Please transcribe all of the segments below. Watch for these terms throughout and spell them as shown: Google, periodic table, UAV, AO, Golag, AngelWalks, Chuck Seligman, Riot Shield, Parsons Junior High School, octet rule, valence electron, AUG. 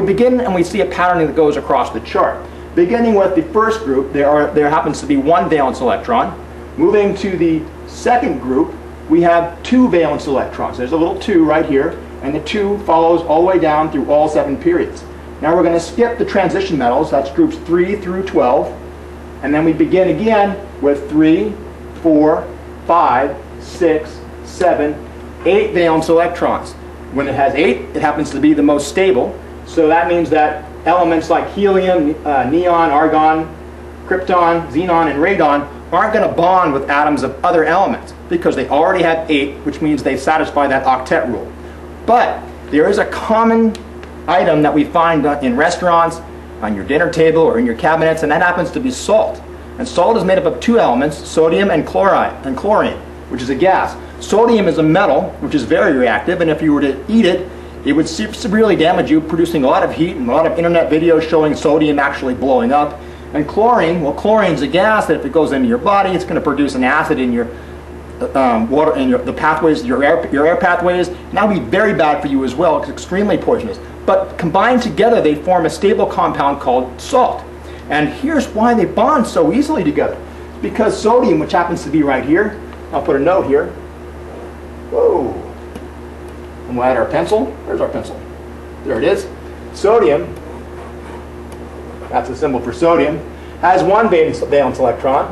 We begin and we see a patterning that goes across the chart. Beginning with the first group, there happens to be one valence electron. Moving to the second group, we have two valence electrons. There's a little 2 right here, and the 2 follows all the way down through all 7 periods. Now we're going to skip the transition metals, that's groups 3 through 12, and then we begin again with 3, 4, 5, 6, 7, 8 valence electrons. When it has 8, it happens to be the most stable, so that means that elements like helium, neon, argon, krypton, xenon, and radon aren't going to bond with atoms of other elements because they already have 8, which means they satisfy that octet rule. But there is a common item that we find in restaurants, on your dinner table, or in your cabinets, and that happens to be salt. And salt is made up of 2 elements, sodium and chlorine, which is a gas. Sodium is a metal, which is very reactive, and if you were to eat it, it would severely damage you, producing a lot of heat and a lot of internet videos showing sodium actually blowing up. And chlorine, well, chlorine's a gas that if it goes into your body, it's going to produce an acid in your water, in the pathways, your air pathways. And that would be very bad for you as well. It's extremely poisonous. But combined together, they form a stable compound called salt. And here's why they bond so easily together. It's because sodium, which happens to be right here, I'll put a note here. Whoa. And we'll add our pencil. Where's our pencil? There it is. Sodium. That's the symbol for sodium, has 1 valence electron.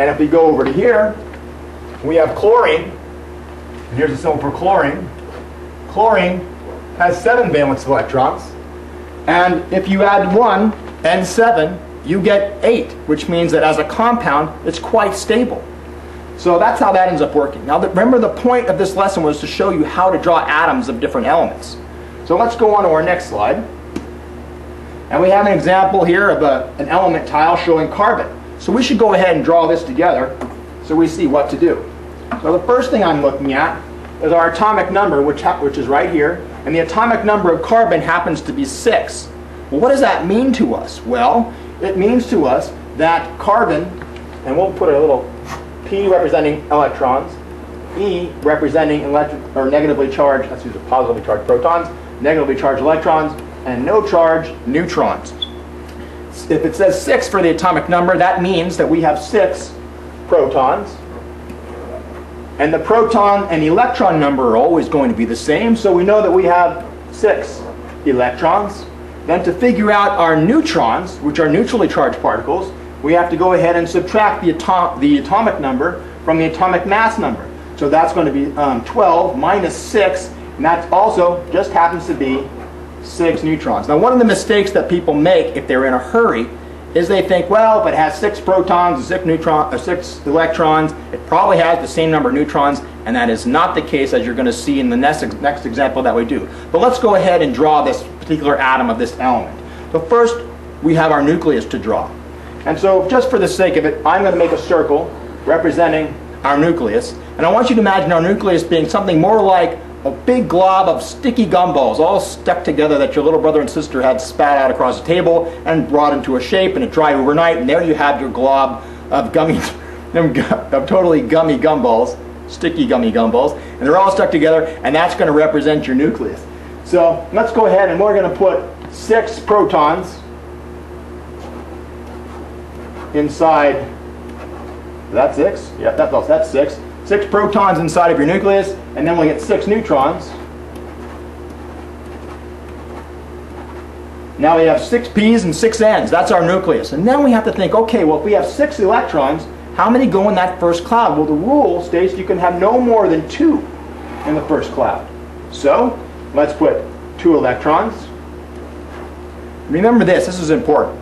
And if we go over to here, we have chlorine. And here's the symbol for chlorine. Chlorine has 7 valence electrons. And if you add 1 and 7, you get 8, which means that as a compound, it's quite stable. So that's how that ends up working. Now remember, the point of this lesson was to show you how to draw atoms of different elements. So let's go on to our next slide. And we have an example here of an element tile showing carbon. So we should go ahead and draw this together so we see what to do. So the first thing I'm looking at is our atomic number, which is right here. And the atomic number of carbon happens to be 6. Well, what does that mean to us? Well, it means to us that carbon, and we'll put a little P representing electrons, E representing negatively charged, let's use a positively charged protons, negatively charged electrons, and no charge neutrons. If it says 6 for the atomic number, that means that we have 6 protons. And the proton and electron number are always going to be the same, so we know that we have 6 electrons. Then to figure out our neutrons, which are neutrally charged particles, we have to go ahead and subtract the atomic number from the atomic mass number. So that's going to be 12 minus 6, and that also just happens to be 6 neutrons. Now, one of the mistakes that people make if they're in a hurry is they think, well, if it has 6 protons and 6 electrons, it probably has the same number of neutrons, and that is not the case, as you're going to see in the next example that we do. But let's go ahead and draw this particular atom of this element. So first, we have our nucleus to draw. And so just for the sake of it, I'm going to make a circle representing our nucleus. And I want you to imagine our nucleus being something more like a big glob of sticky gumballs all stuck together that your little brother and sister had spat out across the table and brought into a shape, and it dried overnight, and there you have your glob of totally gummy gumballs, sticky gummy gumballs, and they're all stuck together, and that's going to represent your nucleus. So let's go ahead and we're going to put 6 protons inside. That's 6? Yeah, that's 6. 6 protons inside of your nucleus, and then we'll get 6 neutrons. Now we have 6 P's and 6 N's. That's our nucleus. And then we have to think, okay, well, if we have 6 electrons, how many go in that first cloud? Well, the rule states you can have no more than 2 in the first cloud. So let's put 2 electrons. Remember this is important.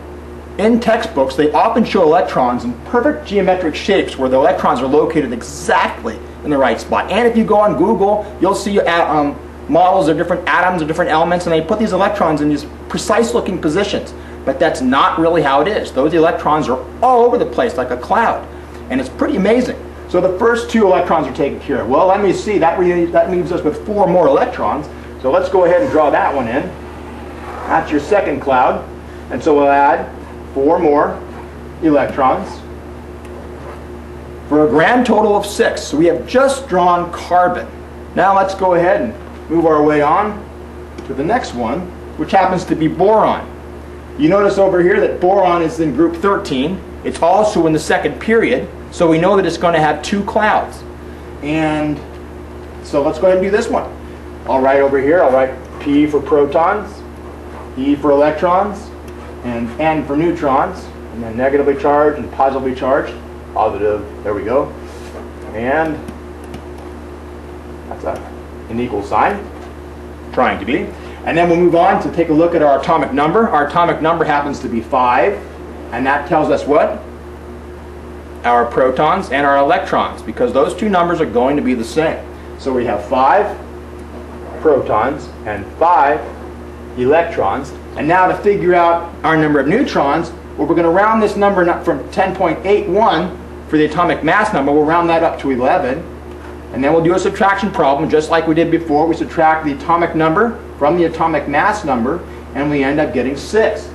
In textbooks, they often show electrons in perfect geometric shapes where the electrons are located exactly in the right spot. And if you go on Google, you'll see models of different atoms or different elements, and they put these electrons in these precise-looking positions. But that's not really how it is. Those electrons are all over the place like a cloud, and it's pretty amazing. So the first 2 electrons are taken care of. Well, let me see. That leaves us with 4 more electrons. So let's go ahead and draw that one in. That's your second cloud. And so we'll add 4 more electrons for a grand total of 6. So we have just drawn carbon. Now let's go ahead and move our way on. to the next one, which happens to be boron. You notice over here that boron is in group 13. It's also in the second period, so we know that it's going to have two clouds. And so let's go ahead and do this one. I'll write over here, I'll write P for protons, E for electrons, and N for neutrons, and then negatively charged and positively charged. Positive, there we go. And that's an equal sign, trying to be. And then we'll move on to take a look at our atomic number. Our atomic number happens to be 5, and that tells us what? Our protons and our electrons, because those two numbers are going to be the same. So we have 5 protons and 5 electrons. And now to figure out our number of neutrons, well, we're going to round this number up from 10.81 for the atomic mass number. We'll round that up to 11. And then we'll do a subtraction problem just like we did before. We subtract the atomic number from the atomic mass number, and we end up getting 6.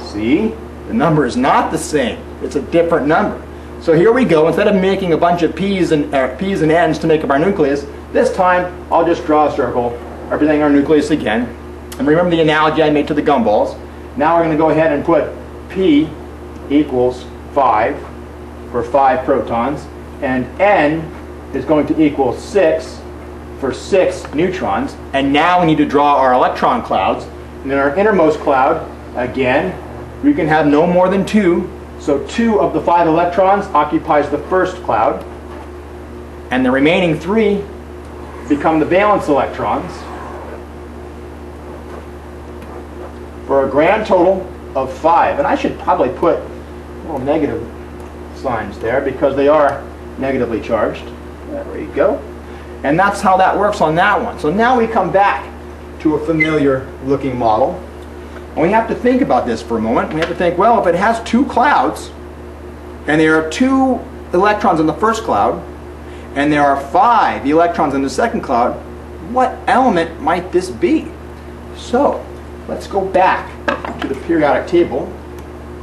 See? The number is not the same. It's a different number. So here we go. Instead of making a bunch of P's and N's to make up our nucleus, this time I'll just draw a circle representing our nucleus again. And remember the analogy I made to the gumballs. Now we're going to go ahead and put P equals 5 for 5 protons, and N is going to equal 6 for 6 neutrons. And now we need to draw our electron clouds. And in our innermost cloud, again, we can have no more than 2. So 2 of the 5 electrons occupies the first cloud. And the remaining 3 become the valence electrons, for a grand total of 5. And I should probably put little negative signs there because they are negatively charged. There you go. And that's how that works on that one. So now we come back to a familiar looking model. And we have to think about this for a moment. We have to think, well, if it has 2 clouds, and there are 2 electrons in the first cloud, and there are 5 electrons in the second cloud, what element might this be? So let's go back to the periodic table.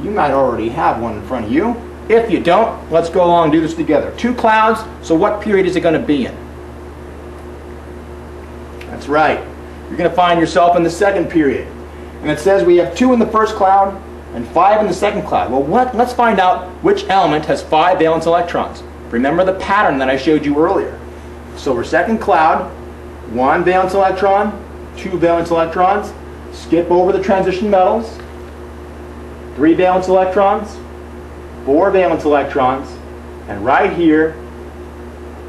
You might already have one in front of you. If you don't, let's go along and do this together. 2 clouds, so what period is it going to be in? That's right. You're going to find yourself in the second period. And it says we have 2 in the first cloud and 5 in the second cloud. Well, let's find out which element has 5 valence electrons. Remember the pattern that I showed you earlier. So our second cloud, 1 valence electron, 2 valence electrons. Skip over the transition metals, 3 valence electrons, 4 valence electrons, and right here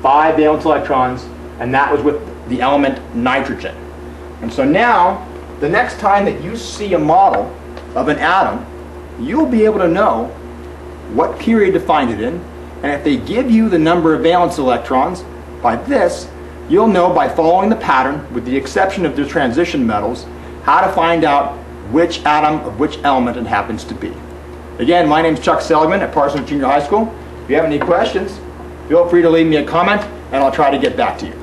5 valence electrons, and that was with the element nitrogen. And so now the next time that you see a model of an atom, you'll be able to know what period to find it in, and if they give you the number of valence electrons by this, you'll know by following the pattern with the exception of the transition metals how to find out which atom of which element it happens to be. Again, my name's Chuck Seligman at Parsons Junior High School. If you have any questions, feel free to leave me a comment and I'll try to get back to you.